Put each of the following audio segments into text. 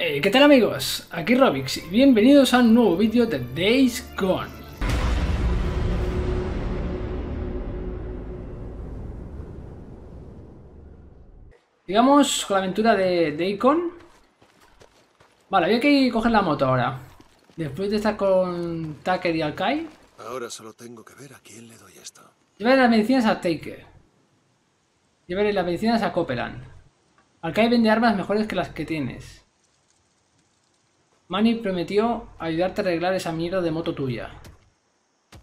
Hey, ¿qué tal amigos? Aquí Rovix y bienvenidos a un nuevo vídeo de Days Gone. Digamos con la aventura de Deacon. Vale, había que coger la moto ahora. Después de estar con Taker y Alkai. Ahora solo tengo que ver a quién le doy esto. Llevaré las medicinas a Taker. Llevaré las medicinas a Copeland. Alkai vende armas mejores que las que tienes. Manny prometió ayudarte a arreglar esa mierda de moto tuya.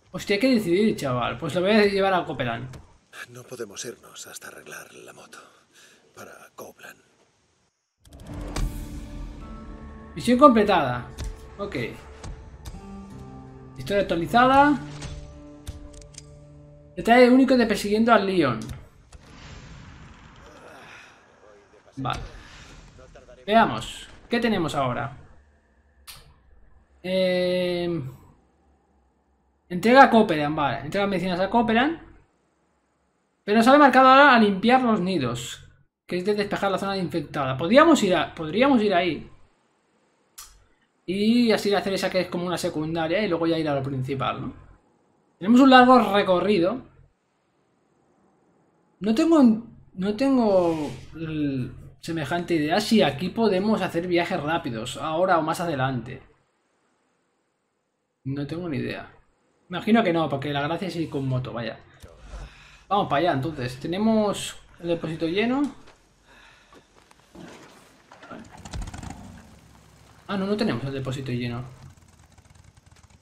Hostia, hay que decidir, chaval. Pues lo voy a llevar a Copeland. No podemos irnos hasta arreglar la moto. Para Copeland. Misión completada. Ok. Historia actualizada. Detalle único de persiguiendo al Leon. Vale. Veamos. ¿Qué tenemos ahora? Entrega a Copeland, vale. Entrega medicinas a Copeland. Pero nos ha marcado ahora a limpiar los nidos. Que es de despejar la zona infectada. Podríamos ir ahí. Y así hacer esa que es como una secundaria. Y luego ya ir a lo principal, ¿no? Tenemos un largo recorrido. No tengo semejante idea si aquí podemos hacer viajes rápidos. Ahora o más adelante. No tengo ni idea. Imagino que no, porque la gracia es ir con moto, vaya. Vamos para allá, entonces. Tenemos el depósito lleno. Ah, no tenemos el depósito lleno.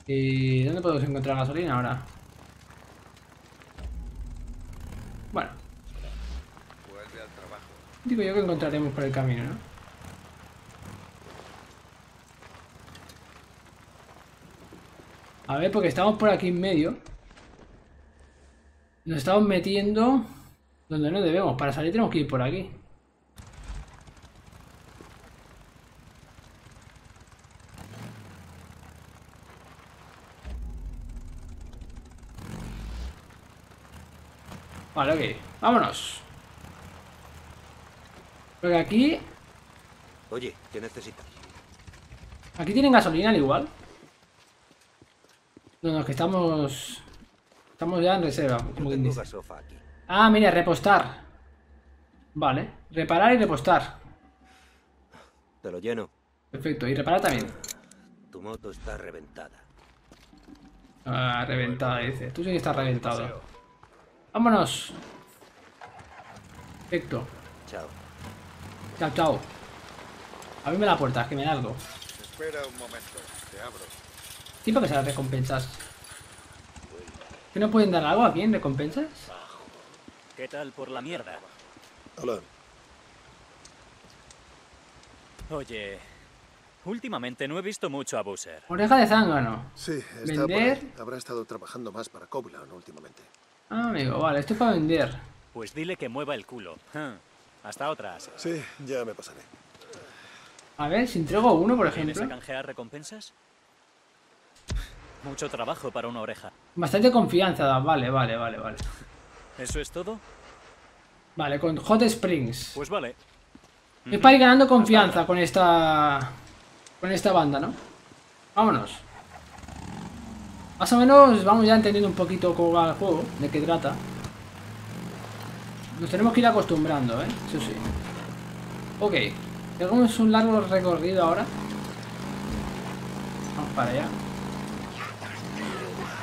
¿Y dónde podemos encontrar gasolina ahora? Bueno. Vuelve al trabajo. Digo yo que encontraremos por el camino, ¿no? A ver, porque estamos por aquí en medio. Nos estamos metiendo donde no debemos. Para salir tenemos que ir por aquí. Vale, ok. Vámonos. Porque aquí... Oye, ¿qué necesitas? Aquí tienen gasolina al igual. No, que estamos ya en reserva, como quien dice. Ah, mira, repostar. Vale, reparar y repostar. Te lo lleno. Perfecto, y reparar también. Tu moto está reventada. Ah, reventada, dice. Tú sí que estás reventado. Vámonos. Perfecto. Chao. Chao, chao. Abrime la puerta, que me largo. Espera un momento, te abro. Tiempo que se las recompensas. ¿Que no pueden dar algo aquí en recompensas? ¿Qué tal por la mierda? Hola. Oye, últimamente no he visto mucho a Boozer. Oreja de zángano. Sí, está vender. Habrá estado trabajando más para Copeland últimamente. Ah, amigo, vale, esto es para vender. Pues dile que mueva el culo. Hasta otras. Sí, ya me pasaré. A ver, si entrego uno, por ejemplo. ¿Vienes a canjear recompensas? Mucho trabajo para una oreja. Bastante confianza, vale. ¿Eso es todo? Vale, con Hot Springs. Pues vale. Es para ir ganando confianza con esta banda, ¿no? Vámonos. Más o menos vamos ya entendiendo un poquito cómo va el juego, de qué trata. Nos tenemos que ir acostumbrando, ¿eh? Eso sí. Ok. Tenemos un largo recorrido ahora. Vamos para allá.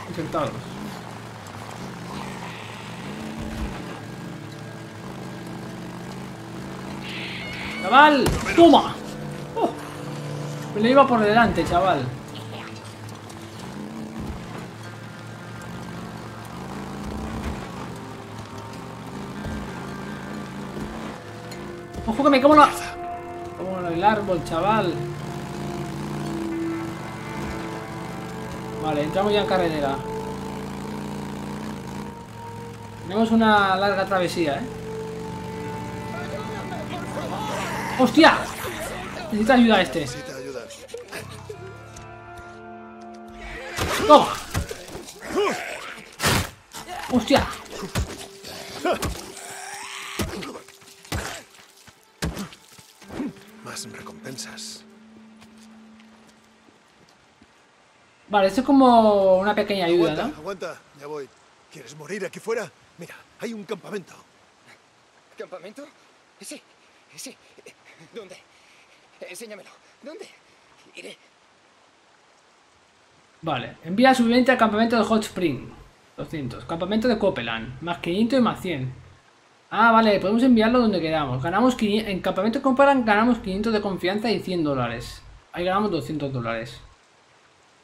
Infectados. ¡Chaval! ¡Toma! ¡Oh! Me le iba por delante, chaval. ¡Ojo que me como la... como el árbol, chaval! Vale, entramos ya en carretera. Tenemos una larga travesía, ¿eh? ¡Hostia! Necesita ayuda este. ¡Toma! ¡Hostia! Más recompensas. Vale, eso es como una pequeña ayuda, ¿no? Aguanta, ya voy. ¿Quieres morir aquí fuera? Mira, hay un campamento. ¿Campamento? Sí, sí. ¿Dónde? Enséñamelo. ¿Dónde? Iré. Vale, envía a subviviente al campamento de Hot Spring. 200. Campamento de Copeland. Más 500 y más 100. Ah, vale, podemos enviarlo donde queramos. Ganamos 500, en campamento Copeland ganamos 500 de confianza y 100 dólares. Ahí ganamos 200 dólares.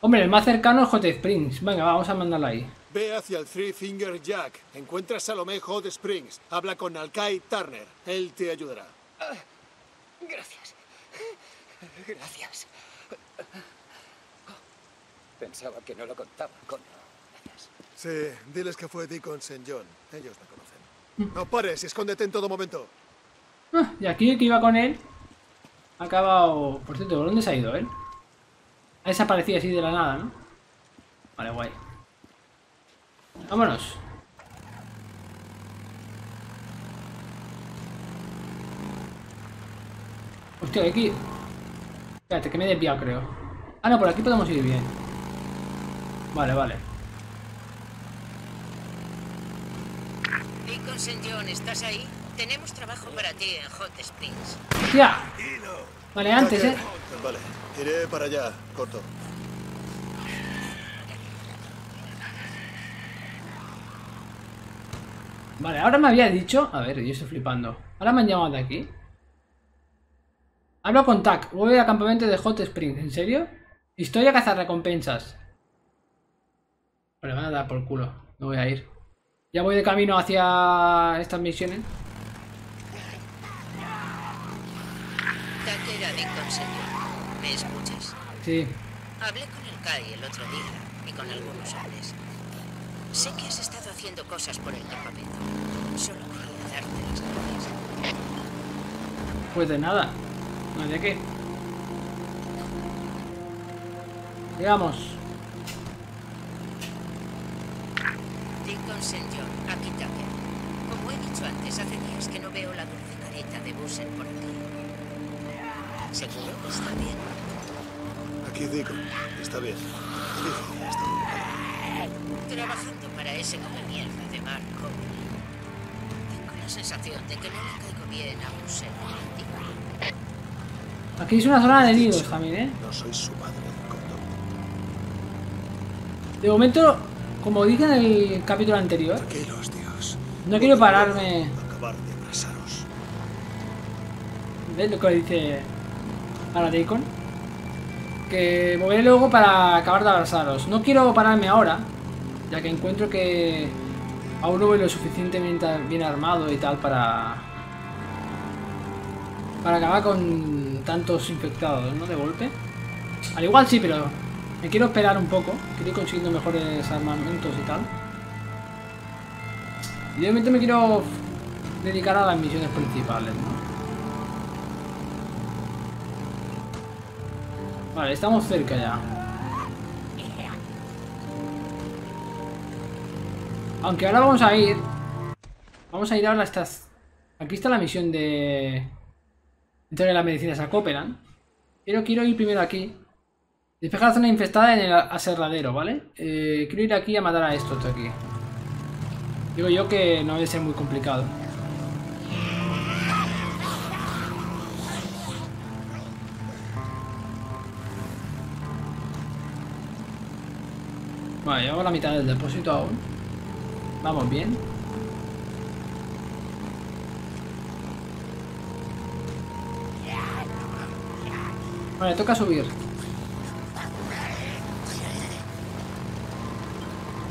Hombre, el más cercano es Hot Springs. Venga, vamos a mandarlo ahí. Ve hacia el Three Finger Jack. Encuentra a Salomé Hot Springs. Habla con Alkai Turner. Él te ayudará. Gracias. Gracias. Pensaba que no lo contaba con... Gracias. Sí, diles que fue Deacon St. John. Ellos me conocen. No pares, escóndete en todo momento. Ah, y aquí el que iba con él ha acabado... Por cierto, ¿dónde se ha ido él? Ha desaparecido así de la nada, ¿no? Vale, guay. Vámonos. Hostia, aquí... Espérate, que me he desviado, creo. Ah, no, por aquí podemos ir bien. Vale, vale. Deacon St. John, ¿estás ahí? Tenemos trabajo para ti en Hot Springs. ¡Hostia! Vale, antes, ¿eh? Vale, iré para allá, corto. Vale, ahora me había dicho... A ver, yo estoy flipando. Ahora me han llamado de aquí. Hablo con Tack. Voy al campamento de Hot Springs. ¿En serio? Historia cazar recompensas. Vale, me van a dar por culo. No voy a ir. Ya voy de camino hacia estas misiones. Tack era Deacon St. John. ¿Me escuchas? Sí. Hablé con el Kai el otro día y con algunos hombres. Sé que has estado haciendo cosas por el campamento. Solo quería darte las gracias. Pues de nada. No hay de qué. Llegamos. Deacon St. John, aquí también. Como he dicho antes, hace días que no veo la dulce careta de Boozer por aquí. ¿Seguro que está bien? Aquí Deacon, está bien. Dijo, está bien. Trabajando para ese come mierda de Marco. Tengo la sensación de que no le caigo bien a Boozer. Aquí es una zona de nidos también, ¿eh? No soy su padre, Cotto. De momento, como dije en el capítulo anterior, no quiero pararme. ¿Ves lo que dice ahora Deacon? Que moveré luego para acabar de abrazaros. No quiero pararme ahora, ya que encuentro que aún no voy lo suficientemente bien armado y tal para acabar con tantos infectados, ¿no? De golpe. Al igual sí, pero me quiero esperar un poco, que estoy consiguiendo mejores armamentos y tal. Y obviamente me quiero dedicar a las misiones principales, ¿no? Vale, estamos cerca ya. Aunque ahora vamos a ir... Vamos a ir ahora a estas... Aquí está la misión de... Entrega las medicinas a Copeland. Pero quiero ir primero aquí. Despejar la zona infestada en el aserradero, ¿vale? Quiero ir aquí a matar a estos de aquí. Digo yo que no debe ser muy complicado. Vale, llevamos la mitad del depósito aún. Vamos bien. Vale, toca subir.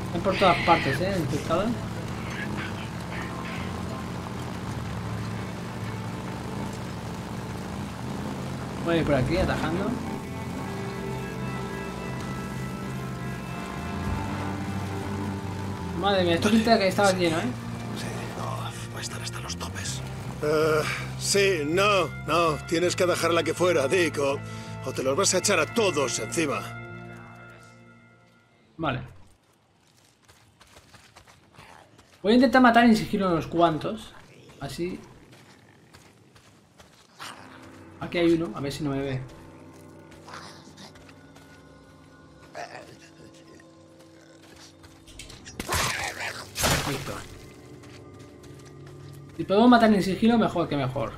Están por todas partes, infectados. Voy a ir por aquí, atajando. Madre mía, esto pinta que estaba lleno, Sí, no, puede estar hasta los topes. Sí, no, tienes que dejarla que fuera, Dick, o te los vas a echar a todos encima. Vale. Voy a intentar matar en sigilo unos cuantos. Así. Aquí hay uno, a ver si no me ve. Perfecto. Si podemos matar en sigilo, mejor que mejor.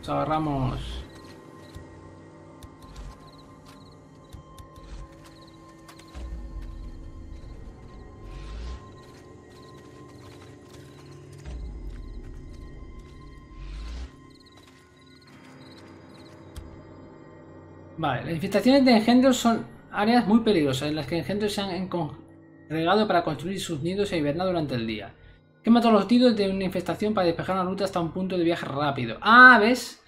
Nos agarramos. Vale, las infestaciones de engendros son áreas muy peligrosas en las que engendros se han congregado para construir sus nidos e hibernar durante el día. Quema todos los nidos de una infestación para despejar una ruta hasta un punto de viaje rápido. Ah, ¿ves?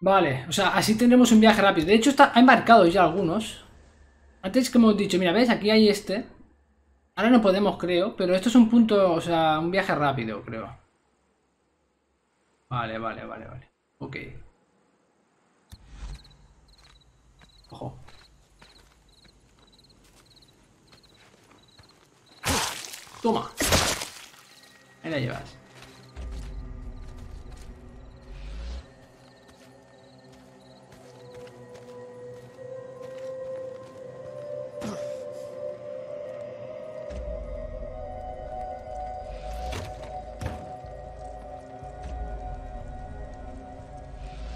Vale, o sea, así tendremos un viaje rápido. De hecho, hay marcados ya algunos. Antes que hemos dicho, mira, ¿ves? Aquí hay este. Ahora no podemos, creo, pero esto es un punto, o sea, un viaje rápido, creo. Vale, vale, vale, vale. Ok. Ojo. Toma. Ahí la llevas.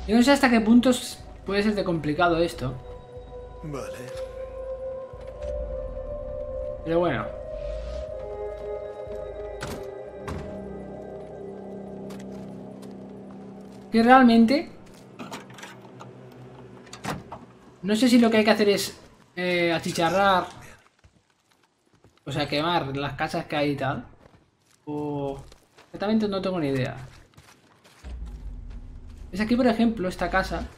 Yo no sé hasta qué puntos puede ser de complicado esto. Vale. Pero bueno. Que realmente... No sé si lo que hay que hacer es achicharrar. O sea, quemar las casas que hay y tal. O... Exactamente no tengo ni idea. Es aquí, por ejemplo, esta casa...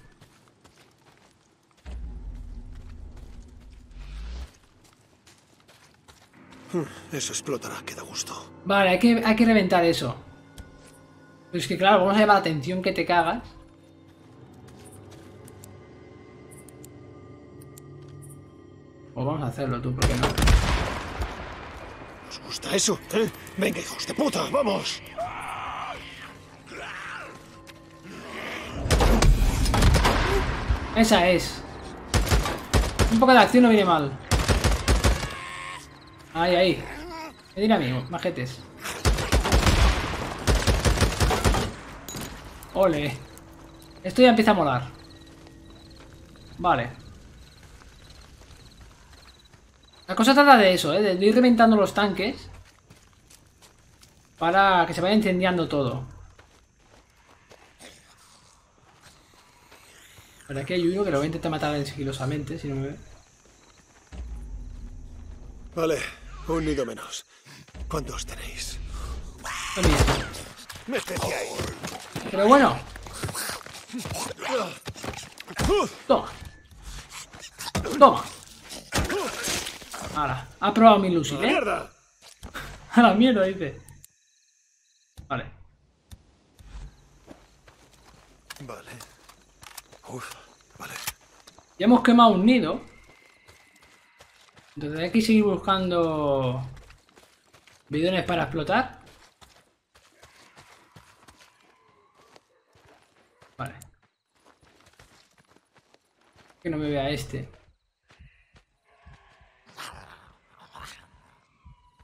Eso explotará, que da gusto. Vale, hay que reventar eso. Pero es que claro, vamos a llamar la atención que te cagas. O vamos a hacerlo tú, ¿por qué no? ¿Os gusta eso? ¿Eh? Venga, hijos de puta, vamos. Esa es. Un poco de acción no viene mal. Ahí, ahí. Me dirá amigo, majetes. Ole. Esto ya empieza a molar. Vale. La cosa trata de eso, ¿eh? De ir reventando los tanques. Para que se vaya incendiando todo. Pero aquí hay uno que lo voy a intentar matar sigilosamente, si no me ve. Vale. Un nido menos. ¿Cuántos tenéis? Pero bueno. Toma. Toma. Ahora. Ha probado mi ilusión, ¿eh? A la mierda, dice. Vale. Vale. Uf, vale. Ya hemos quemado un nido. Entonces hay que seguir buscando bidones para explotar. Vale. Que no me vea este.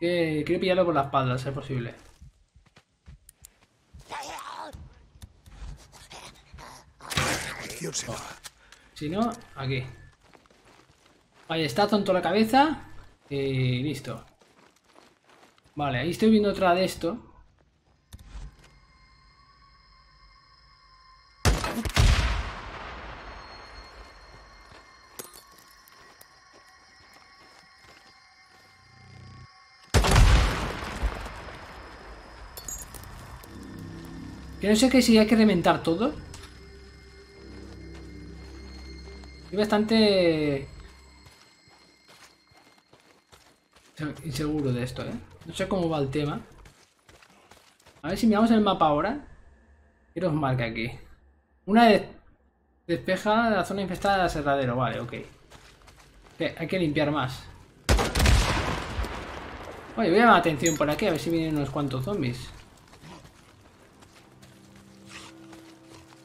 Que quiero pillarlo por la espalda, si es posible. Oh. Si no, aquí. Ahí está, tonto la cabeza. Y listo. Vale, ahí estoy viendo otra de esto. Que no sé qué si hay que reventar todo. Estoy bastante... inseguro de esto, ¿eh? No sé cómo va el tema. A ver si miramos el mapa ahora. ¿Qué nos marca aquí? Una despeja la zona infestada del aserradero. Vale, ok. Hay que limpiar más. Oye, voy a llamar la atención por aquí. A ver si vienen unos cuantos zombies.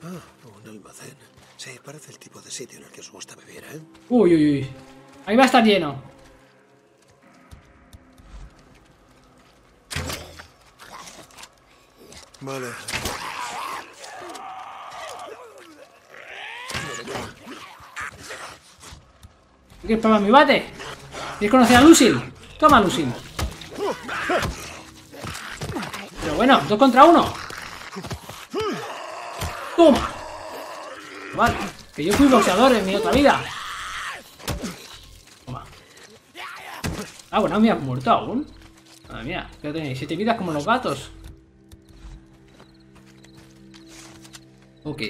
Ah, un almacén. Sí, parece el tipo de sitio en el que os gusta vivir, ¿eh? Uy, uy, uy. Ahí va a estar lleno. Vale. ¿Quieres probar mi bate? ¿Quieres conocer a Lucille? Toma, Lucille. Pero bueno, 2 contra 1. Toma. Vale, que yo fui boxeador en mi otra vida. Toma. Ah, bueno, me has muerto aún. Madre mía, ya tenéis 7 vidas como los gatos. Ok.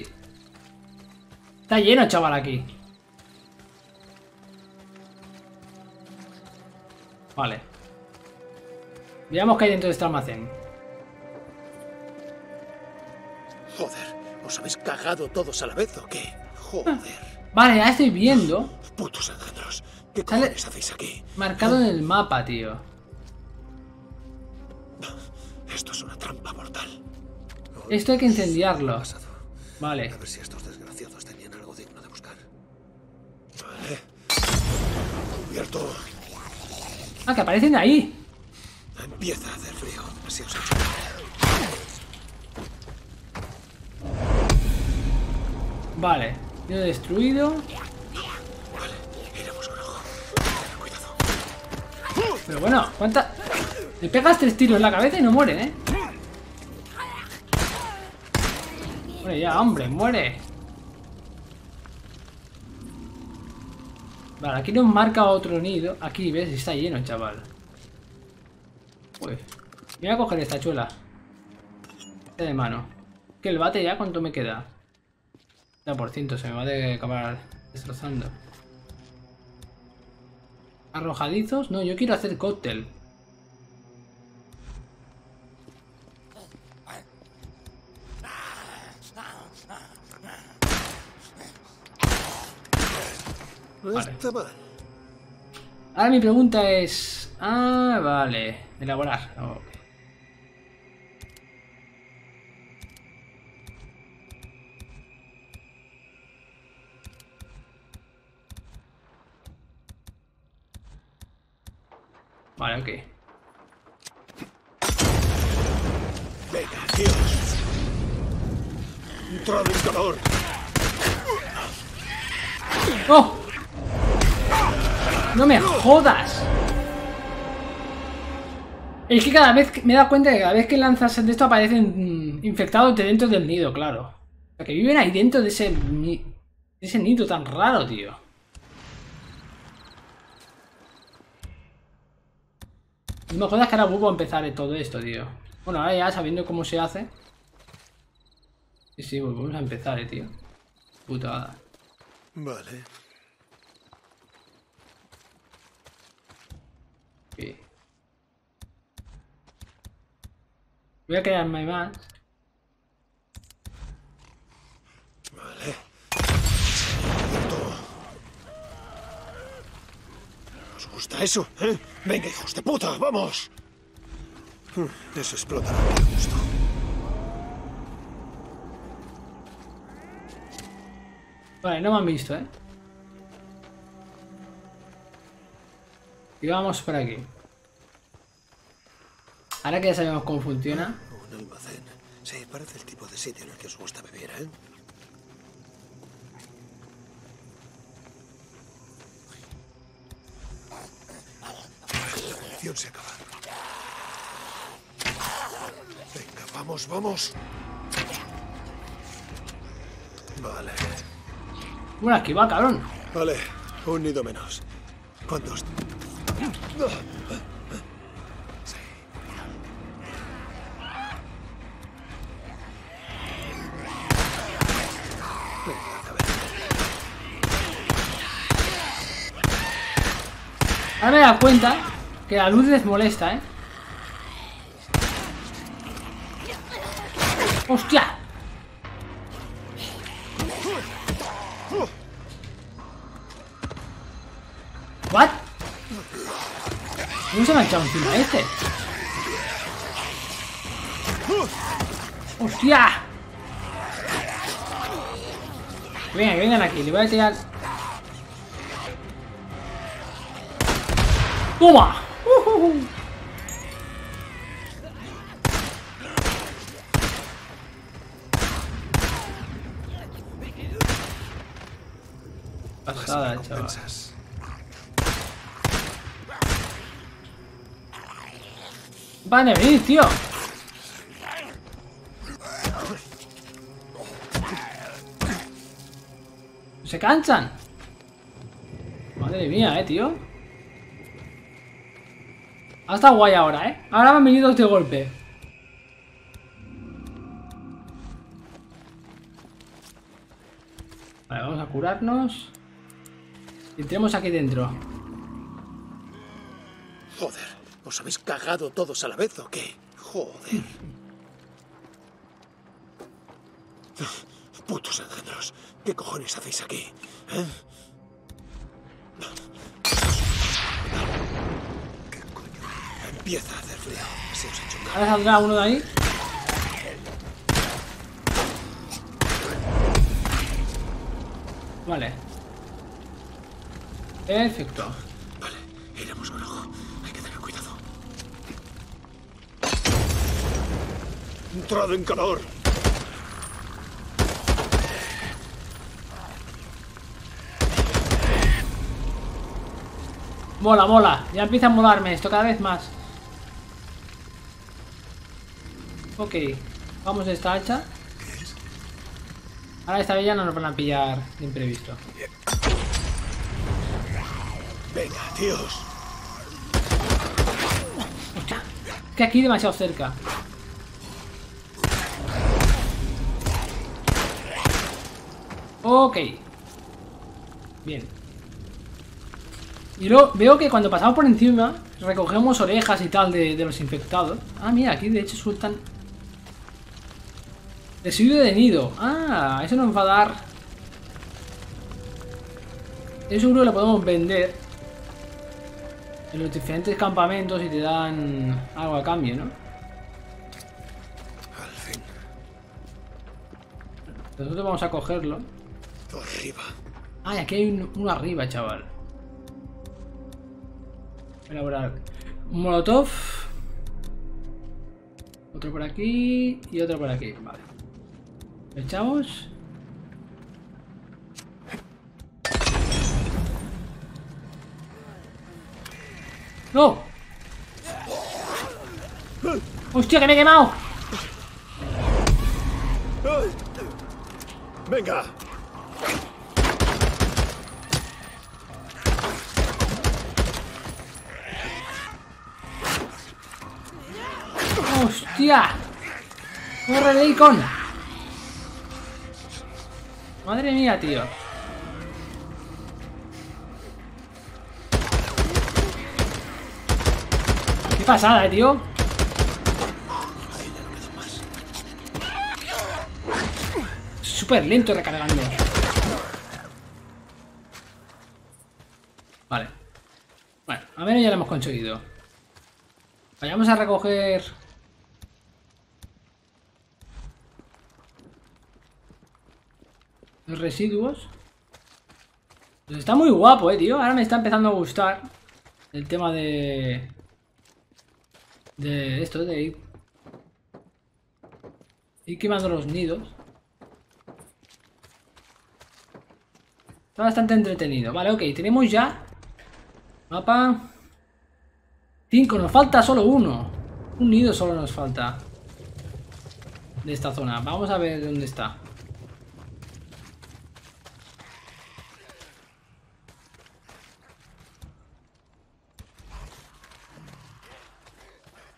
Está lleno, chaval, aquí. Vale. Veamos qué hay dentro de este almacén. Joder, ¿os habéis cagado todos a la vez o qué? Joder. Vale, ya estoy viendo. Putos engendros, ¿qué cojones hacéis aquí? Marcado en el mapa, tío. Esto es una trampa mortal. Esto hay que incendiarlo. Vale. A ver si estos desgraciados tenían algo digno de buscar. Vale. Cubierto. Ah, que aparecen de ahí. Empieza a hacer frío. Así os ayuda. Vale. Yo he destruido. Vale. Iremos con ojo. Cuidado. Pero bueno, ¿cuánta? Le pegas 3 tiros en la cabeza y no muere, ¿eh? Muere ya, hombre, muere. Vale, aquí nos marca otro nido. Aquí, ves, está lleno, chaval. Uy. Voy a coger esta chuela. Esta de mano. Que el bate ya, ¿cuánto me queda? Ya por ciento, se me va a acabar destrozando. ¿Arrojadizos? No, yo quiero hacer cóctel. Vale. Ahora mi pregunta es... Ah, vale. Elaborar. Okay. Vale, ok. Venga, Dios. Un traductor. ¡Oh! ¡No me jodas! Es que cada vez que me he dado cuenta que cada vez que lanzas de esto aparecen infectados de dentro del nido, claro. O sea, que viven ahí dentro de ese nido tan raro, tío. No me jodas que ahora vuelvo a empezar todo esto, tío. Bueno, ahora ya sabiendo cómo se hace. Sí, volvemos a empezar, tío. Putada. Vale. Voy a quedarme más. Vale. ¿Os gusta eso, eh? Venga, hijos de puta, vamos. Eso explotará a gusto. Vale, no me han visto, eh. Y vamos por aquí. Ahora que ya sabemos cómo funciona. Un almacén. Sí, parece el tipo de sitio en el que os gusta vivir, ¿eh? La munición se acaba. Venga, vamos, vamos. Vale. Bueno, aquí va, cabrón. Vale, un nido menos. ¿Cuántos? Ahora me he dado cuenta que la luz les molesta, ¿eh? ¡Hostia! ¿What? ¿Cómo se me ha echado encima este? ¡Hostia! Venga, que vengan aquí, le voy a tirar... ¡Toma! pasada, chaval. Vale, venid, tío. ¡Se canchan! Madre mía, tío. Ha estado guay ahora, Ahora me han venido este golpe. Vale, vamos a curarnos. Y entremos aquí dentro. Joder, ¿os habéis cagado todos a la vez o qué? Joder. Putos engendros. ¿Qué cojones hacéis aquí? ¿Qué coño? Empieza a hacer frío. Se os ha hecho un... ¿Ahora saldrá uno de ahí? Vale. Perfecto. Vale, iremos con ojo. Hay que tener cuidado. Entrado en calor. Mola, mola. Ya empieza a molarme esto cada vez más. Ok. Vamos a esta hacha. Ahora esta vez ya no nos van a pillar de imprevisto. Venga, tíos. Hostia. Es que aquí demasiado cerca. Ok. Bien. Y luego veo que cuando pasamos por encima recogemos orejas y tal de los infectados. Ah, mira, aquí de hecho sueltan residuo de nido. Ah, eso nos va a dar. Eso seguro que lo podemos vender en los diferentes campamentos y te dan algo a cambio, ¿no? Al fin. Nosotros vamos a cogerlo. Arriba. Ah, y aquí hay uno arriba, chaval. Elaborar un molotov, otro por aquí y otro por aquí. Vale, lo echamos. ¡No! ¡Hostia, que me he quemado! Venga. ¡Hostia! ¡Corre, Deacon! Madre mía, tío. Qué pasada, tío. Súper lento recargando. Vale. Bueno, a menos ya lo hemos conseguido. Vayamos a recoger... los residuos. Pues está muy guapo, tío. Ahora me está empezando a gustar el tema de... esto, de ir quemando los nidos. Está bastante entretenido. Vale, ok. Tenemos ya... mapa... 5, nos falta solo uno. Un nido solo nos falta de esta zona. Vamos a ver dónde está.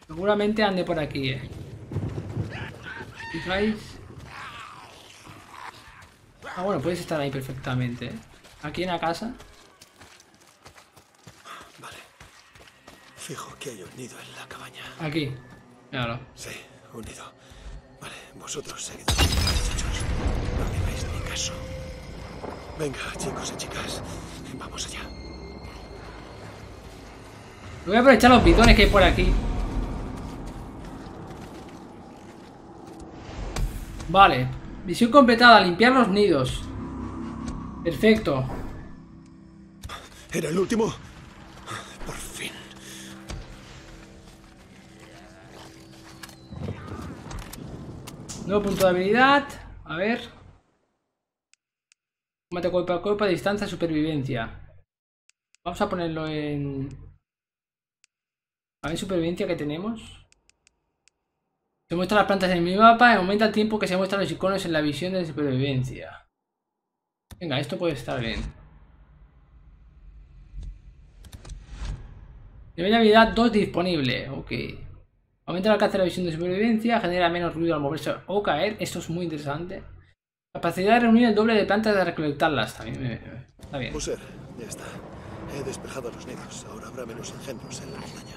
Seguramente ande por aquí, ¿Fijáis? Ah, bueno, puedes estar ahí perfectamente, Aquí en la casa. Fijo que hay un nido en la cabaña. Aquí, claro. Sí, un nido. Vale, vosotros seguid, muchachos. No me hagáis ni caso. Venga, chicos y chicas, vamos allá. Voy a aprovechar los bidones que hay por aquí. Vale, misión completada, limpiar los nidos. Perfecto. ¿Era el último? Nuevo punto de habilidad. A ver. Combate cuerpo a cuerpo, distancia, supervivencia. Vamos a ponerlo en... A ver, supervivencia que tenemos. Se muestran las plantas en el minimapa y aumenta el tiempo que se muestran los iconos en la visión de supervivencia. Venga, esto puede estar bien. Nivel de habilidad 2 disponible. Ok. Aumenta el alcance de la visión de supervivencia, genera menos ruido al moverse o caer. Esto es muy interesante. Capacidad de reunir el doble de plantas de recolectarlas. También está bien. Boozer, ya está. He despejado los nidos. Ahora habrá menos engendros en la montaña.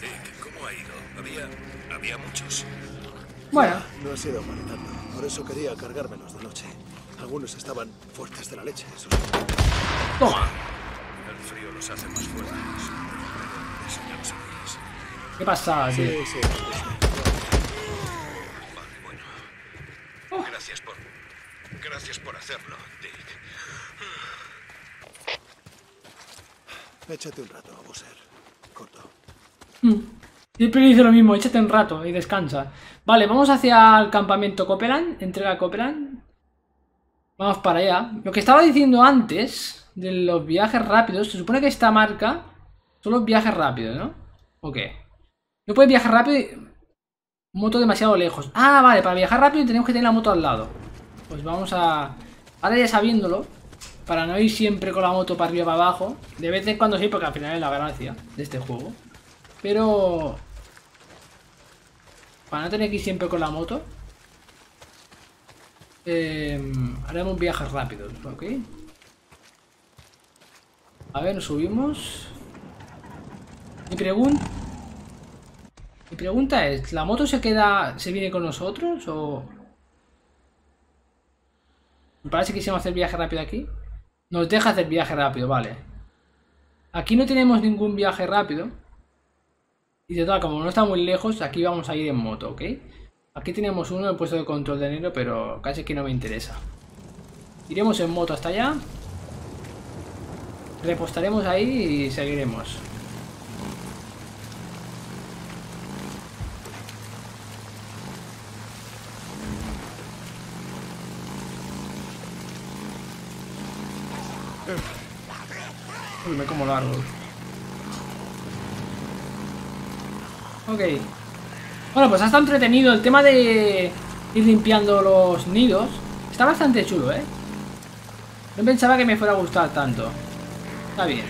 Dick, ¿cómo ha ido? Había muchos. Bueno. No ha sido marinando. Por eso quería cargármelos de noche. Algunos estaban fuertes de la leche. Esos... Toma. El frío los hace más fuertes. ¿Qué pasa, tío? Sí. Vale, bueno. Oh. Gracias por hacerlo, Dick. Échate un rato, Bowser. Corto. Siempre dice lo mismo, échate un rato y descansa. Vale, vamos hacia el campamento Copeland, entrega Copeland. Vamos para allá. Lo que estaba diciendo antes de los viajes rápidos, se supone que esta marca son los viajes rápidos, ¿no? Ok. No puedes viajar rápido y... moto demasiado lejos. Ah, vale, para viajar rápido tenemos que tener la moto al lado. Pues vamos a... Ahora ya sabiéndolo, para no ir siempre con la moto para arriba para abajo. De vez en cuando sí, porque al final es la gracia de este juego. Pero... para no tener que ir siempre con la moto, haremos viajes rápidos, ¿ok? A ver, nos subimos. Mi pregunta es, ¿la moto se viene con nosotros o...? Me parece que quisiéramos hacer viaje rápido aquí. Nos deja hacer viaje rápido, vale. Aquí no tenemos ningún viaje rápido. Y de todas, como no está muy lejos, aquí vamos a ir en moto, ¿ok? Aquí tenemos uno en el puesto de control de enero, pero casi que no me interesa. Iremos en moto hasta allá. Repostaremos ahí y seguiremos. Uy, me como el árbol. Ok. Bueno, pues ha estado entretenido el tema de ir limpiando los nidos. Está bastante chulo, ¿eh? No pensaba que me fuera a gustar tanto. Está bien.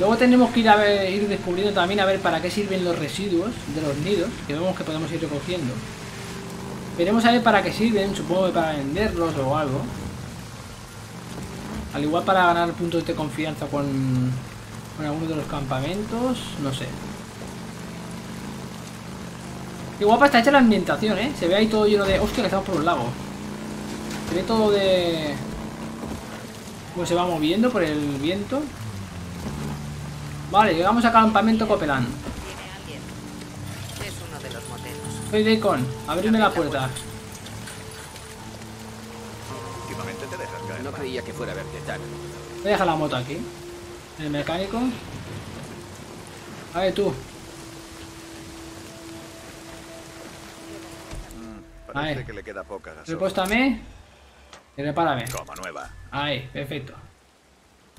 Luego tenemos que ir descubriendo también a ver para qué sirven los residuos de los nidos, que vemos que podemos ir recogiendo. Veremos a ver para qué sirven, supongo que para venderlos o algo. Al igual para ganar puntos de confianza con alguno de los campamentos, no sé. Qué guapa está hecha la ambientación, ¿eh? Se ve ahí todo lleno de... Hostia, que estamos por un lago. Se ve todo de... cómo se va moviendo por el viento. Vale, llegamos al campamento Copeland. Soy Deacon, abrime la puerta. Últimamente te dejas caer. No creía que fuera a verte tan. Voy a dejar la moto aquí. El mecánico. A ver, tú. Parece a ver. Que le queda poca gasolina. Repóstame. Y repárame. Como nueva. Ahí, perfecto.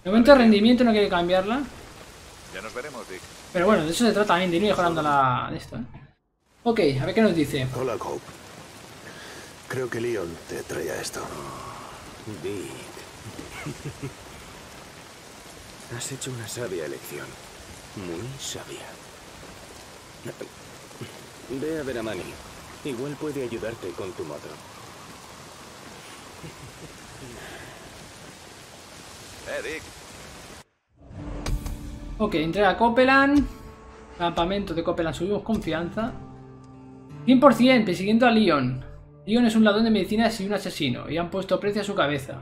De momento el rendimiento no quiere cambiarla. Ya nos veremos, Dick. Pero bueno, de eso se trata también, de ir mejorando la... esto, ¿eh? Ok, a ver qué nos dice. Hola, Cope. Creo que Leon te traía esto. Dick. Has hecho una sabia elección. Muy sabia. Ve a ver a Manny. Igual puede ayudarte con tu moto. Dick. Ok, entrega a Copeland. Campamento de Copeland. Subimos confianza. 100% persiguiendo a Leon. Leon es un ladrón de medicinas y un asesino. Y han puesto precio a su cabeza.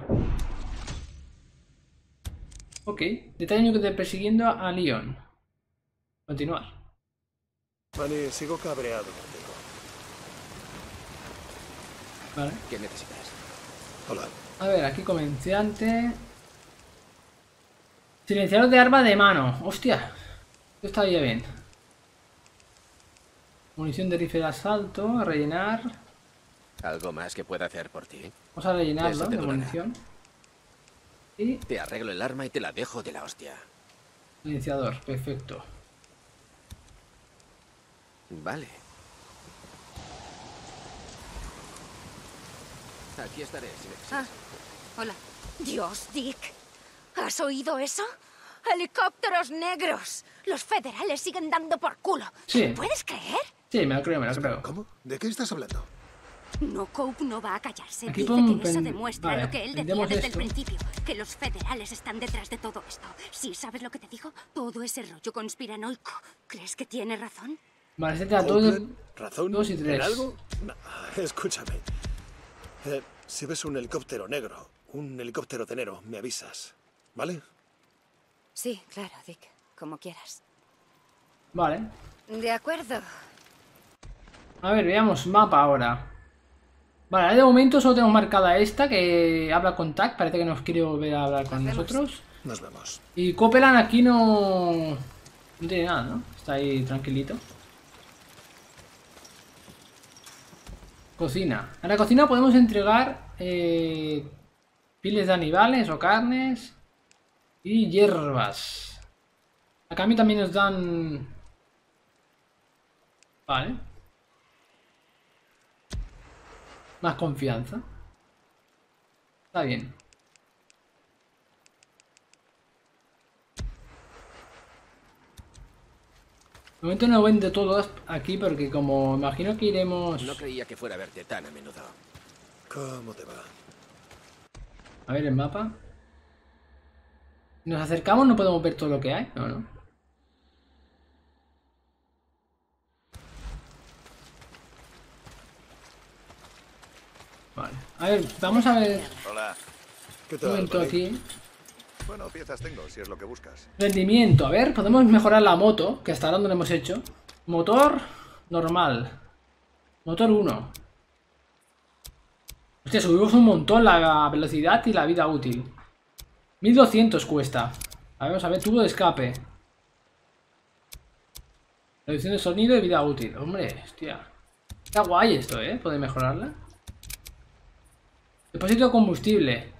Ok, detalle que te persiguiendo a Leon. Continuar. Vale, sigo cabreado. Vale. ¿Qué necesitas? Hola. A ver, aquí comerciante. Silenciador de arma de mano. Hostia. Esto está ya bien. Munición de rifle de asalto, rellenar. ¿Algo más que pueda hacer por ti? Vamos a rellenarlo de munición. Y... te arreglo el arma y te la dejo de la hostia. Iniciador, perfecto. Vale. Aquí estaré, Silex. Ah, hola. Dios, Dick. ¿Has oído eso? ¡Helicópteros negros! Los federales siguen dando por culo. Sí. ¿Puedes creer? Sí, me lo creo, me lo creo. ¿Cómo? ¿De qué estás hablando? No, Cope no va a callarse. Dice que eso demuestra lo que él decía desde el principio. Que los federales están detrás de todo esto. Sí, ¿sabes lo que te digo? Todo ese rollo conspiranoico. ¿Crees que tiene razón? Vale, ¿razón? ¿Dos y tres? ¿En algo? No, escúchame. Si ves un helicóptero negro, un helicóptero tenero, me avisas, ¿vale? Sí, claro, Dick. Como quieras. Vale. De acuerdo. A ver, veamos mapa ahora. Vale, de momento solo tenemos marcada esta que habla con Tack. Parece que nos quiere volver a hablar con nosotros. Nos vemos. Y Copeland aquí no... no tiene nada, ¿no? Está ahí tranquilito. Cocina. A la cocina podemos entregar piles de animales o carnes y hierbas. A cambio también nos dan... vale. Más confianza. Está bien. De momento no vendo todo aquí porque como imagino que iremos... no creía que fuera a verte tan a menudo. ¿Cómo te va? A ver el mapa. Nos acercamos, no podemos ver todo lo que hay. No, no. Vale. A ver, vamos a ver... hola. ¿Qué tal? Un momento aquí. Bueno, piezas tengo, si es lo que buscas. Rendimiento, a ver, podemos mejorar la moto, que hasta ahora no lo hemos hecho. Motor normal. Motor 1. Hostia, subimos un montón la velocidad y la vida útil. 1200 cuesta. A ver, vamos a ver, tubo de escape. Reducción de sonido y vida útil. Hombre, hostia. Está guay esto, ¿eh? Poder mejorarla. Depósito de combustible.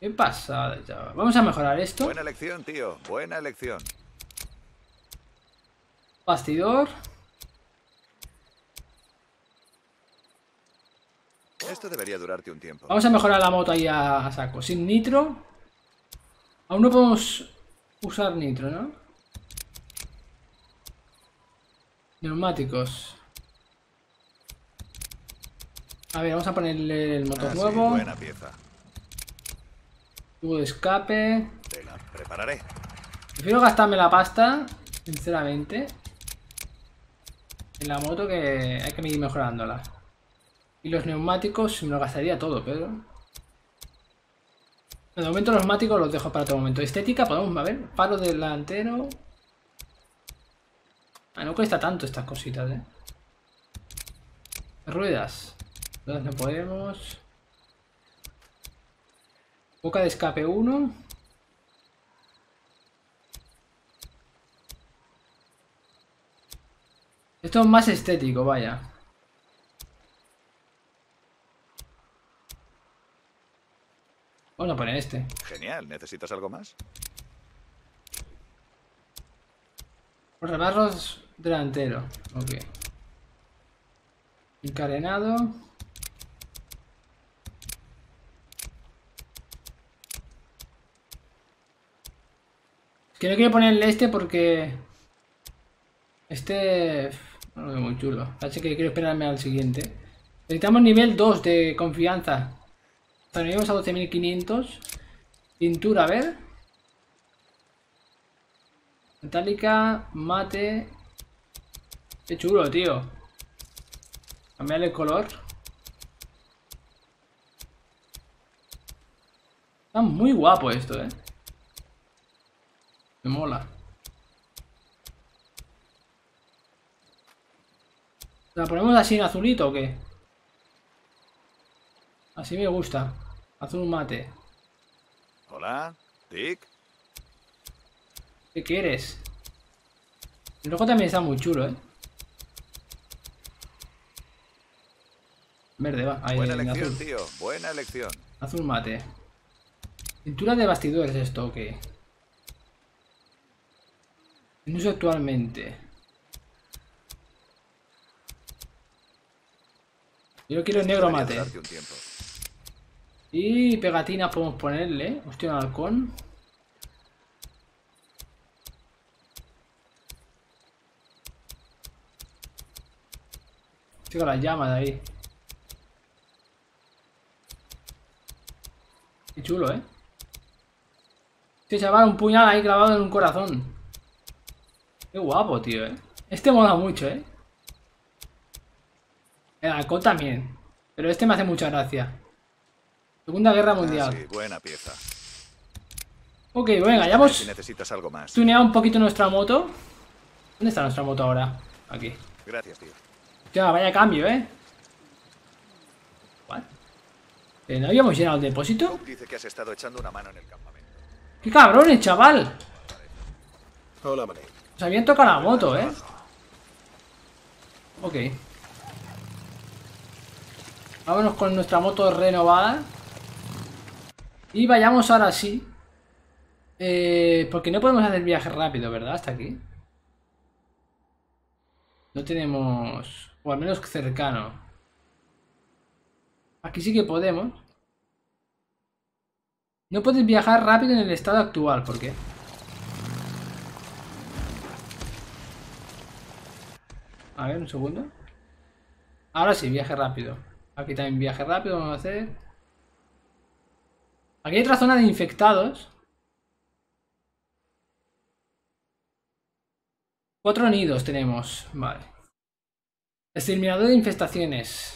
Qué pasada, chaval. Vamos a mejorar esto. Buena elección, tío. Buena elección. Bastidor. Esto debería durarte un tiempo. Vamos a mejorar la moto ahí a saco. Sin nitro. Aún no podemos usar nitro, ¿no? Neumáticos. A ver, vamos a ponerle el motor nuevo. Sí, buena pieza. Tubo de escape. Te la prepararé. Prefiero gastarme la pasta, sinceramente, en la moto, que hay que ir mejorándola. Y los neumáticos me lo gastaría todo, pero... de momento los neumáticos los dejo para otro momento. Estética, podemos, a ver, palo delantero. Ah, no cuesta tanto estas cositas, eh. Ruedas. Ruedas no podemos. Boca de escape 1. Esto es más estético, vaya. Vamos a poner este. Genial, ¿necesitas algo más? Los rebarros delantero. Ok. Encarenado. Que no quiero ponerle este porque... este... no lo veo muy chulo. Así que quiero esperarme al siguiente. Necesitamos nivel 2 de confianza. Hasta nos llevamos a 12.500. Pintura, a ver. Metálica, mate. Qué chulo, tío. Cambiarle el color. Está muy guapo esto, eh. Me mola. ¿La ponemos así en azulito o qué? Así me gusta. Azul mate. Hola, Dick. ¿Qué quieres? El rojo también está muy chulo, ¿eh? Verde, va. Ahí, buena elección, azul. Tío. Buena elección. Azul mate. Pintura de bastidores esto, ¿qué? En uso actualmente. Yo quiero negro mate. Y pegatinas podemos ponerle, ¿eh? Hostia, un halcón. Estoy con las llamas de ahí. Qué chulo, ¿eh? Este chaval, un puñal ahí clavado en un corazón. Qué guapo, tío, ¿eh? Este mola mucho, ¿eh? El halcón también. Pero este me hace mucha gracia. Segunda Guerra Mundial. Sí, buena pieza. Ok, venga, ya hemos tuneado un poquito nuestra moto. ¿Dónde está nuestra moto ahora? Aquí. Gracias, tío. Ya, vaya cambio, ¿eh? ¿What? ¿No habíamos llenado el depósito? Dice que has estado echando una mano en el campamento. ¡Qué cabrones, chaval! Hola, María. Nos habían tocado la moto, ¿eh? Ok. Vámonos con nuestra moto renovada. Y vayamos ahora sí. Porque no podemos hacer viaje rápido, ¿verdad? Hasta aquí. No tenemos... O al menos cercano. Aquí sí que podemos. No puedes viajar rápido en el estado actual. ¿Por qué? A ver, un segundo. Ahora sí, viaje rápido. Aquí también viaje rápido vamos a hacer. Aquí hay otra zona de infectados. 4 nidos tenemos, vale. Exterminador de infestaciones.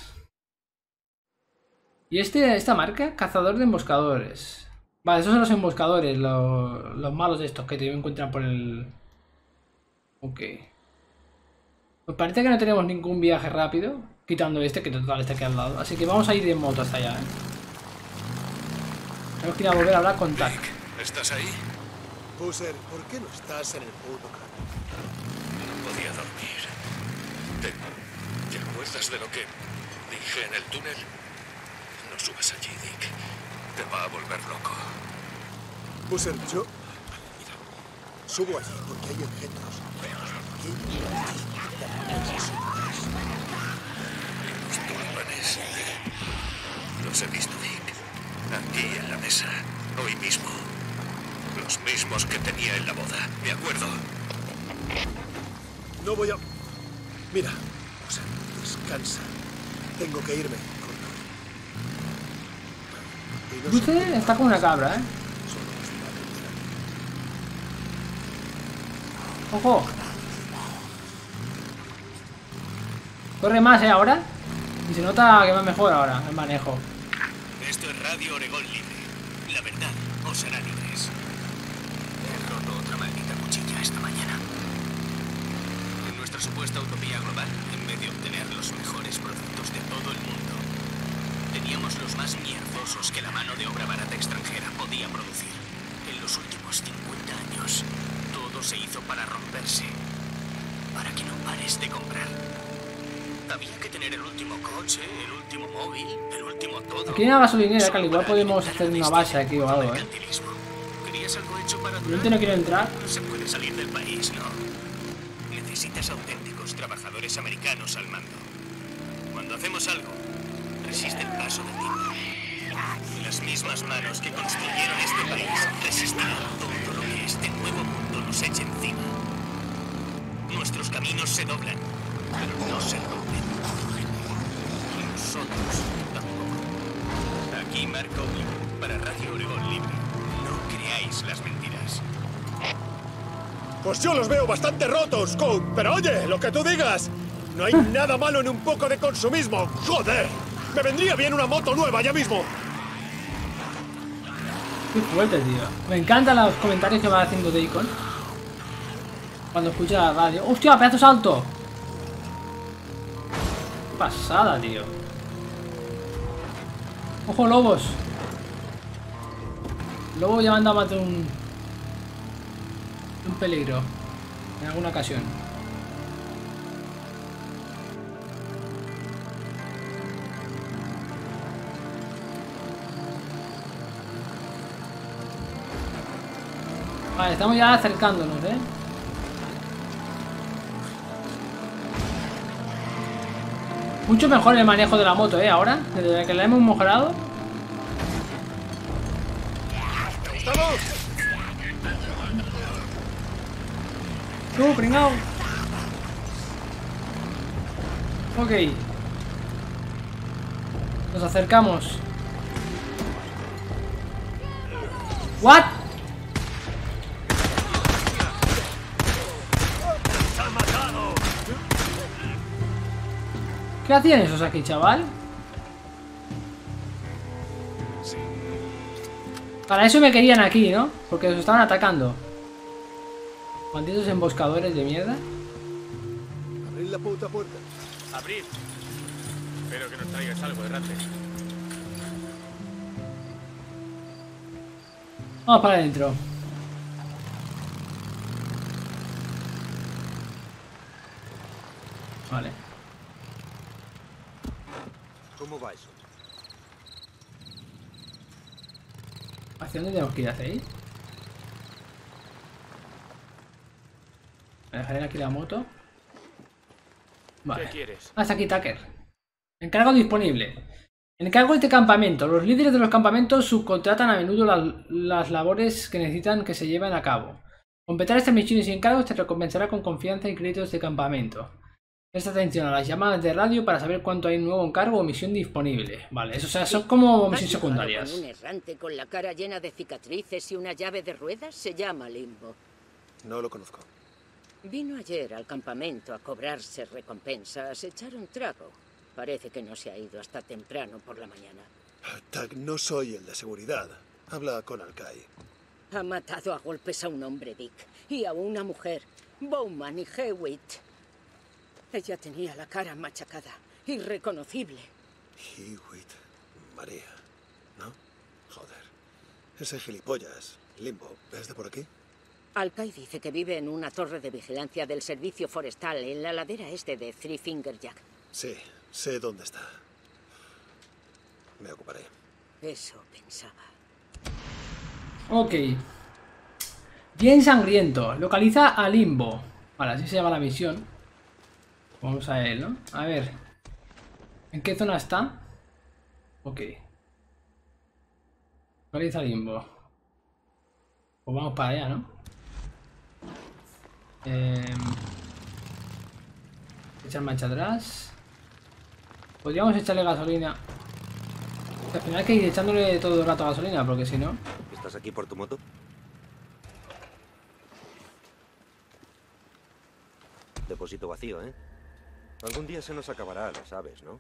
Y esta marca, cazador de emboscadores. Vale, esos son los emboscadores, los malos estos que te encuentran por el... Ok. Pues parece que no tenemos ningún viaje rápido, quitando este que total está aquí al lado. Así que vamos a ir de moto hasta allá, ¿eh? Tenemos que ir a volver a hablar con Taker. ¿Estás ahí? Boozer, ¿por qué no estás en el puto campo? ¿Te acuerdas de lo que dije en el túnel? No subas allí, Dick. Te va a volver loco. Boozer, yo... Vale, mira. Subo allí porque hay objetos. Los turbanes. Los he visto, Dick. Aquí en la mesa. Hoy mismo. Los mismos que tenía en la boda. ¿De acuerdo? No voy a... Mira, o sea, descansa. Tengo que irme. Usted está como una cabra, ¿eh? ¡Ojo! Corre más, ¿eh? Ahora. Y se nota que va mejor ahora el manejo. Esto es Radio Oregón Libre. La verdad, os hará libres. He roto otra maldita cuchilla esta mañana. Supuesta utopía global, en vez de obtener los mejores productos de todo el mundo, teníamos los más mierdosos que la mano de obra barata extranjera podía producir. En los últimos 50 años, todo se hizo para romperse, para que no pares de comprar. Había que tener el último coche, el último móvil, el último todo. Aquí hay una gasolinera que al igual podemos hacer una base aquí o algo, ¿eh? ¿Querías algo hecho para tu... No quiero entrar. No se puede salir del país, ¿no? Necesitas auténticos trabajadores americanos al mando. Cuando hacemos algo, resiste el paso del tiempo. Las mismas manos que construyeron este país resistirán todo lo que este nuevo mundo nos eche encima. Nuestros caminos se doblan, pero no se rompen. Nosotros tampoco. Aquí Marco Obligo para Radio Oregón Libre. No creáis las mentiras. Pues yo los veo bastante rotos, Cope, pero oye, lo que tú digas. No hay nada malo en un poco de consumismo, joder. Me vendría bien una moto nueva ya mismo. Qué fuerte, tío. Me encantan los comentarios que va haciendo Deacon cuando escucha la radio. ¡Hostia, pedazo salto! ¡Qué pasada, tío! ¡Ojo, lobos! Lobo ya manda a matar un peligro en alguna ocasión. Vale, estamos ya acercándonos, ¿eh? Mucho mejor el manejo de la moto, ¿eh? Ahora, desde que la hemos mejorado. ¡Tú, pringao! Ok. Nos acercamos. ¿What? ¿Qué hacían esos aquí, chaval? Para eso me querían aquí, ¿no? Porque nos estaban atacando. Malditos emboscadores de mierda. Abrid la puta puerta. Abrid. Espero que nos traigas algo errante. Vamos para adentro. Vale. ¿Cómo va eso? ¿Hacia dónde tenemos que ir? ¿Hacia ahí? Dejaré aquí la moto. Vale. ¿Qué quieres? Hasta aquí, Taker. Encargo disponible. Encargo este campamento. Los líderes de los campamentos subcontratan a menudo las labores que necesitan que se lleven a cabo. Completar estas misiones y encargos te recompensará con confianza y créditos de campamento. Presta atención a las llamadas de radio para saber cuánto hay nuevo encargo o misión disponible. Vale, eso, o sea, son como misiones secundarias. Un errante con la cara llena de cicatrices y una llave de ruedas se llama Limbo. No lo conozco. Vino ayer al campamento a cobrarse recompensas, echar un trago. Parece que no se ha ido hasta temprano por la mañana. Tag, no soy el de seguridad. Habla con Alkai. Ha matado a golpes a un hombre, Dick, y a una mujer, Bowman y Hewitt. Ella tenía la cara machacada, irreconocible. Hewitt, María, ¿no? Joder. Ese gilipollas, Limbo, ¿es de por aquí? Alkai dice que vive en una torre de vigilancia del servicio forestal en la ladera este de Three Finger Jack. Sí, sé dónde está. Me ocuparé. Eso pensaba. Ok. Bien sangriento. Localiza a Limbo. Vale, así se llama la misión. Vamos a él, ¿no? A ver. ¿En qué zona está? Ok. Localiza a Limbo. Pues vamos para allá, ¿no? Echar marcha atrás. Podríamos echarle gasolina. Al final hay que ir echándole todo el rato gasolina, porque si no... ¿Estás aquí por tu moto? Depósito vacío, ¿eh? Algún día se nos acabará, lo sabes, ¿no?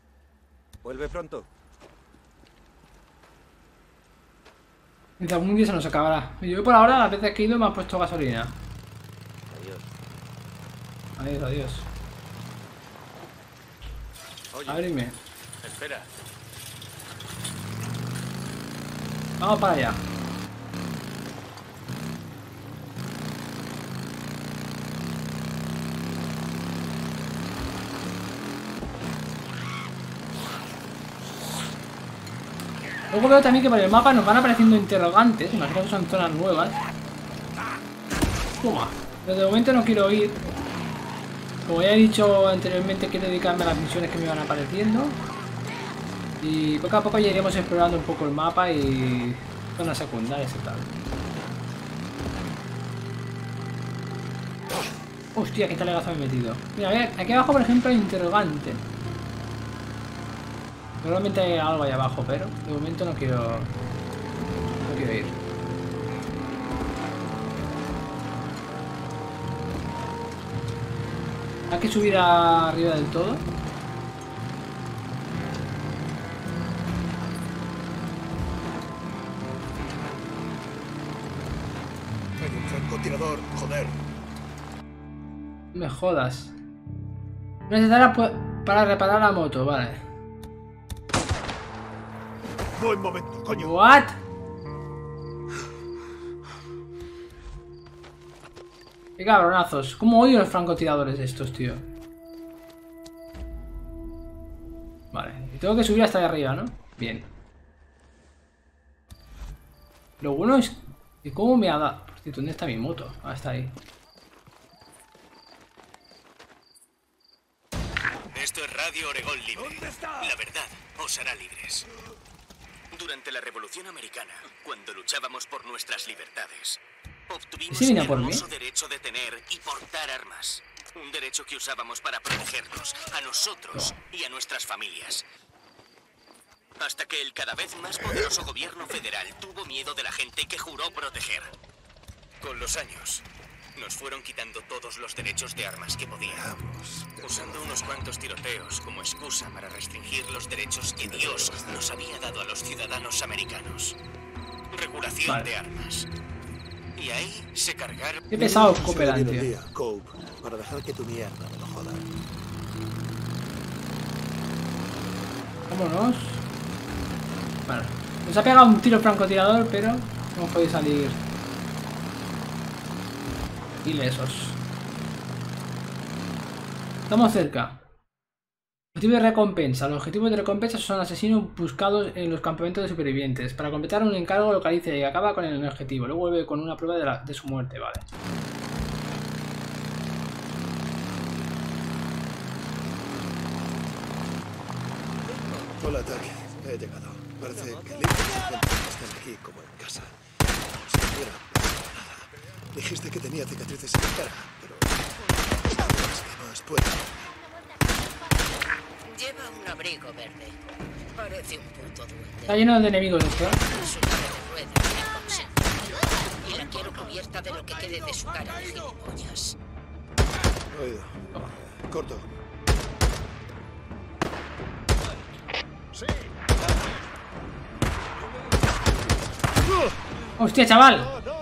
Vuelve pronto. Dice, algún día se nos acabará. Yo por ahora, las veces que he ido, me han puesto gasolina. Adiós, adiós. Oye, ábreme. Espera. Vamos para allá. Luego veo también que por el mapa nos van apareciendo interrogantes. Imagino que son zonas nuevas. Toma. Pero de momento no quiero ir. Como ya he dicho anteriormente, quiero dedicarme a las misiones que me van apareciendo. Y poco a poco ya iremos explorando un poco el mapa y zonas secundarias y tal. Hostia, qué talegazo me he metido. Mira, a ver, aquí abajo por ejemplo hay interrogante. Normalmente hay algo ahí abajo, pero de momento no quiero. No quiero ir. Hay que subir arriba del todo. Hay un francotirador, joder. Me jodas. Necesitará para reparar la moto, vale. Buen momento, coño. What? Qué cabronazos. ¿Cómo odio los francotiradores estos, tío? Vale. Y tengo que subir hasta allá arriba, ¿no? Bien. Lo bueno es que cómo me ha dado... ¿Dónde está mi moto? Ah, está ahí. Esto es Radio Oregón Libre. La verdad os hará libres. Durante la Revolución Americana, cuando luchábamos por nuestras libertades, obtuvimos el hermoso derecho de tener y portar armas. Un derecho que usábamos para protegernos, a nosotros y a nuestras familias. Hasta que el cada vez más poderoso gobierno federal tuvo miedo de la gente que juró proteger. Con los años, nos fueron quitando todos los derechos de armas que podían, usando unos cuantos tiroteos como excusa para restringir los derechos que Dios nos había dado a los ciudadanos americanos. Regulación de armas. Y ahí se cargaron... Qué pesado, Copeland, tío. Cope, para dejar que tu mierda me lo joda. Vámonos. Bueno, nos ha pegado un tiro francotirador, pero no puede salir ilesos. Estamos cerca. Objetivo de recompensa. Los objetivos de recompensa son asesinos buscados en los campamentos de supervivientes. Para completar un encargo, localiza y acaba con el objetivo. Luego vuelve con una prueba de su muerte, vale. Hola, ataque. He llegado. Parece que Limbo están aquí como en casa. Como si fuera nada. Dijiste que tenía cicatrices en la cara, pero las que no es puede. Lleva un abrigo verde. Parece un puto duende. Está lleno de enemigos esto. Y la quiero cubierta de lo que quede de su cara de gilipollas. Oído. Corto. Sí. Hostia, chaval. No.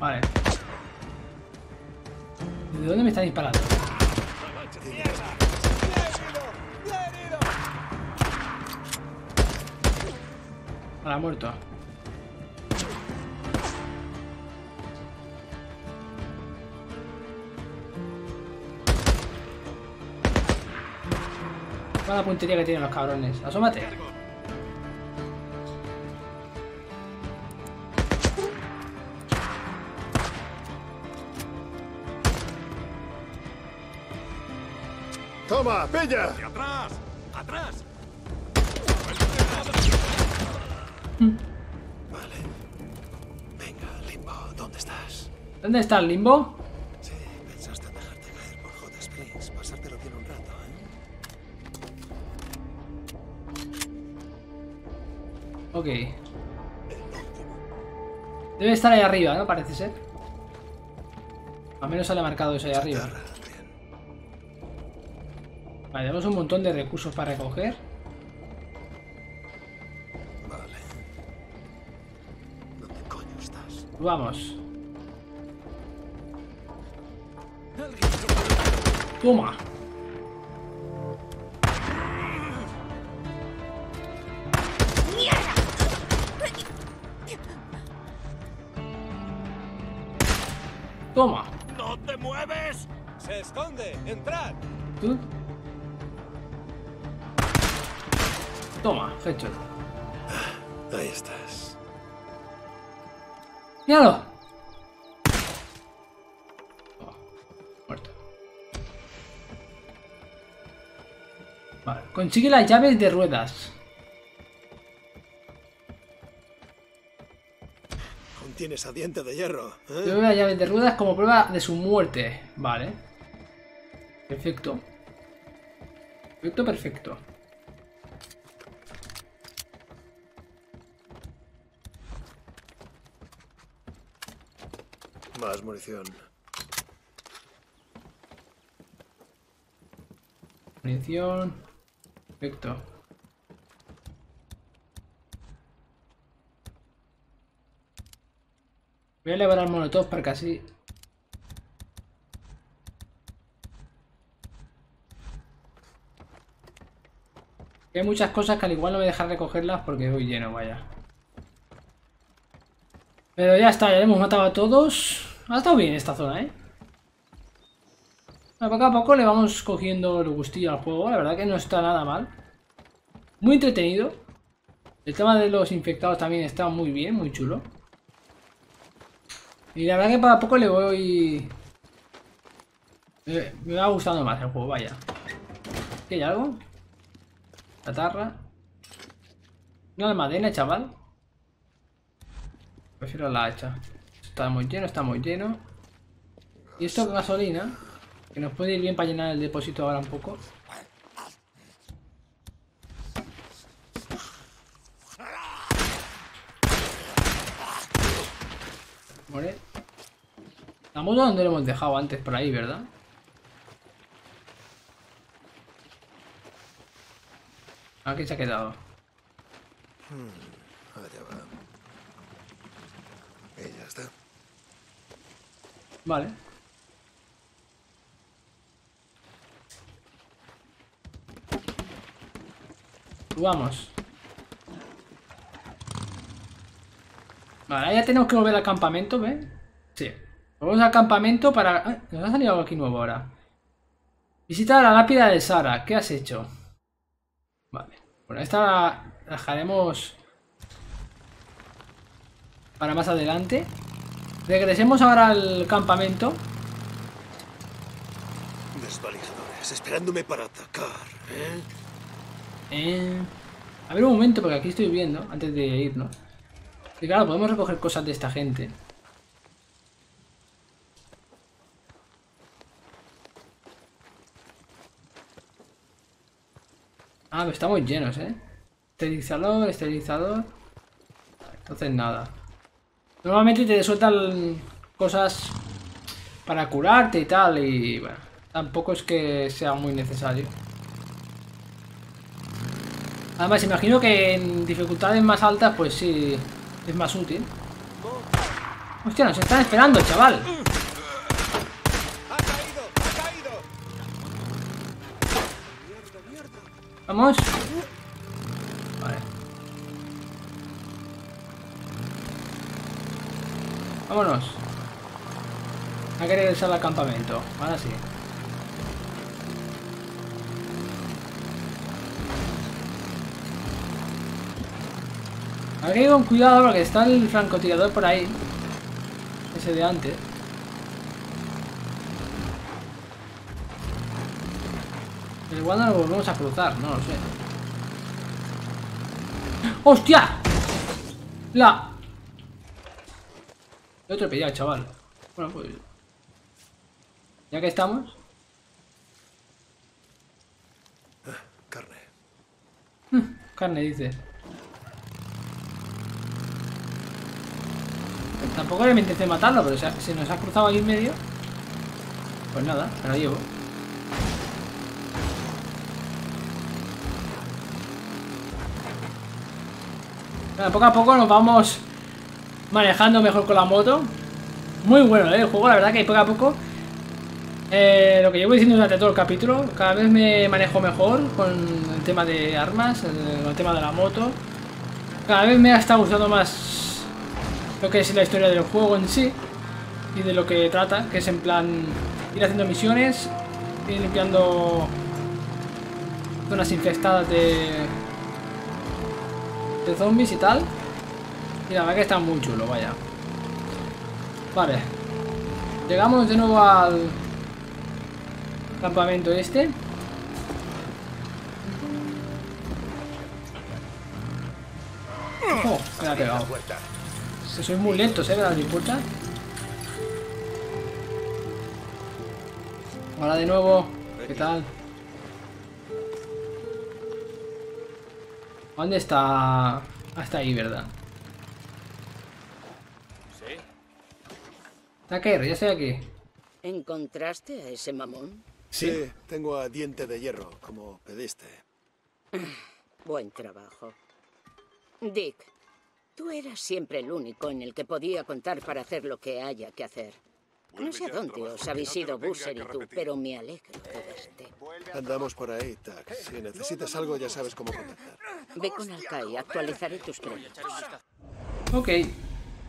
Vale. ¿De dónde me están disparando? Ahora muerto. Mala puntería que tienen los cabrones. Asómate. ¡Toma, pilla! ¡Atrás! ¡Atrás! Vale. Venga, Limbo, ¿dónde estás? ¿Dónde está el Limbo? Sí, pensaste en dejarte caer por Hot Springs, pasártelo bien un rato, ¿eh? Ok. Debe estar ahí arriba, ¿no? Parece ser. Al menos sale marcado eso ahí arriba. Vale, tenemos un montón de recursos para recoger. Vale. ¿Dónde coño estás? Vamos. Toma. Toma. No te mueves. Se esconde. Entrad. ¿Tú? Toma, hecho. Ahí estás. ¡Míralo! Oh, muerto. Vale, consigue las llaves de ruedas. Contienes a diente de hierro, ¿eh? Lleva las llaves de ruedas como prueba de su muerte. Vale. Perfecto. Perfecto, perfecto. Más munición. Munición. Perfecto. Voy a elevar el molotov para que así... Hay muchas cosas que al igual no me dejan recogerlas porque voy lleno, vaya. Pero ya está, ya hemos matado a todos. Ha estado bien esta zona, ¿eh? Bueno, poco a poco le vamos cogiendo el gustillo al juego. La verdad que no está nada mal. Muy entretenido. El tema de los infectados también está muy bien, muy chulo. Y la verdad que poco a poco le voy... me va gustando más el juego, vaya. ¿Aquí hay algo? Chatarra. Una almadena, chaval. Prefiero la hacha. Está muy lleno, está muy lleno. Y esto con gasolina, que nos puede ir bien para llenar el depósito ahora un poco. Vale. La moto donde lo hemos dejado antes, por ahí, ¿verdad? Aquí se ha quedado. Allá va. Y ya está. Vale. Vamos. Vale, ahora ya tenemos que volver al campamento, ¿ves? Sí. Volvemos al campamento para... Ay, nos ha salido algo aquí nuevo ahora. Visita la lápida de Sara. ¿Qué has hecho? Vale. Bueno, esta la dejaremos para más adelante. Regresemos ahora al campamento. Desvalijadores, esperándome para atacar, ¿eh? A ver un momento, porque aquí estoy viendo, antes de irnos. Y claro, podemos recoger cosas de esta gente. Ah, pero estamos llenos, ¿eh? Esterilizador, esterilizador. Entonces nada. Normalmente te sueltan cosas para curarte y tal, y bueno, tampoco es que sea muy necesario. Además, imagino que en dificultades más altas, pues sí, es más útil. Hostia, nos están esperando, chaval. Vamos. Vale. Vámonos. Hay que regresar al campamento. Ahora sí. Hay que ir con cuidado porque está el francotirador por ahí. Ese de antes. Pero igual no lo volvemos a cruzar, no lo sé. ¡Hostia! La... Lo he atropellado, chaval. Bueno, pues... Ya que estamos... carne. Carne, dice. Tampoco me intenté matarlo, pero se nos ha cruzado ahí en medio. Pues nada, me lo llevo. Bueno, poco a poco nos vamos manejando mejor con la moto. Muy bueno, el juego, la verdad que poco a poco, lo que llevo diciendo durante todo el capítulo, cada vez me manejo mejor con el tema de armas, el tema de la moto. Cada vez me está gustando más lo que es la historia del juego en sí y de lo que trata, que es en plan ir haciendo misiones, ir limpiando zonas infestadas de zombies y tal, y la verdad que está muy chulo, vaya. Vale, llegamos de nuevo al campamento este. Oh, me la ha pegado. Que sois muy lentos, ¿eh? ¿Verdad? No importa. Hola de nuevo, ¿qué tal? ¿Dónde está? Hasta ahí, ¿verdad? Sí. Taker, ya estoy aquí. ¿Encontraste a ese mamón? Sí, tengo a Diente de Hierro, como pediste. Buen trabajo. Dick, tú eras siempre el único en el que podía contar para hacer lo que haya que hacer. No sé a dónde os habéis ido Boozer y tú, pero me alegro de verte. Andamos por ahí, Tack. Si necesitas algo ya sabes cómo contactar. Ve con Alkai, actualizaré tus premios. Ok.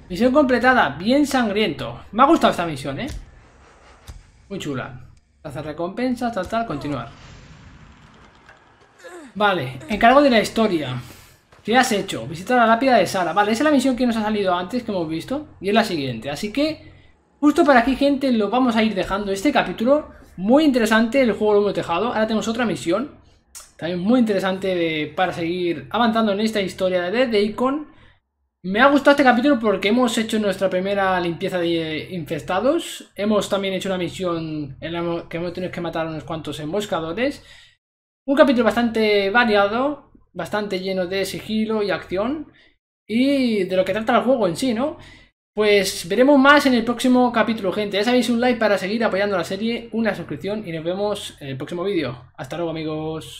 Misión completada, bien sangriento. Me ha gustado esta misión, ¿eh? Muy chula. Hacer recompensas, tratar, continuar. Vale, encargo de la historia. ¿Qué has hecho? Visitar la lápida de Sara. Vale, esa es la misión que nos ha salido antes, que hemos visto. Y es la siguiente, así que justo para aquí, gente, lo vamos a ir dejando este capítulo. Muy interesante el juego del Lomo Tejado. Ahora tenemos otra misión también muy interesante para seguir avanzando en esta historia de Deacon. Me ha gustado este capítulo porque hemos hecho nuestra primera limpieza de infestados. Hemos también hecho una misión en la que hemos tenido que matar a unos cuantos emboscadores. Un capítulo bastante variado, bastante lleno de sigilo y acción. Y de lo que trata el juego en sí, ¿no? Pues veremos más en el próximo capítulo, gente. Ya sabéis, un like para seguir apoyando la serie, una suscripción y nos vemos en el próximo vídeo. Hasta luego, amigos.